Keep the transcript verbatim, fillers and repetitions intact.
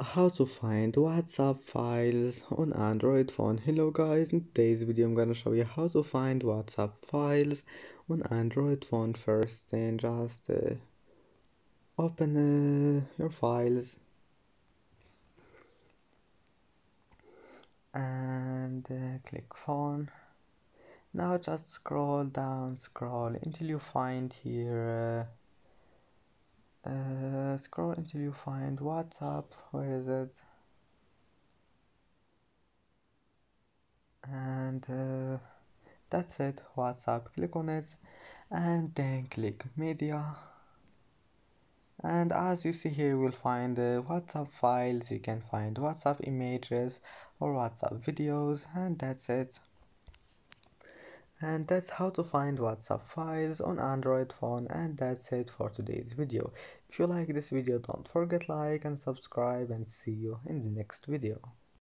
How to find WhatsApp files on Android phone. Hello guys, in today's video I'm gonna show you how to find WhatsApp files on Android phone. First thing, just uh, open uh, your files and uh, click phone. Now just scroll down, scroll until you find here uh, Uh, scroll until you find WhatsApp. Where is it? And uh, that's it, WhatsApp. Click on it and then click media, and as you see here you will find the WhatsApp files. You can find WhatsApp images or WhatsApp videos, and that's it. And that's how to find WhatsApp files on Android phone. And that's it for today's video. If you like this video, don't forget like and subscribe, and see you in the next video.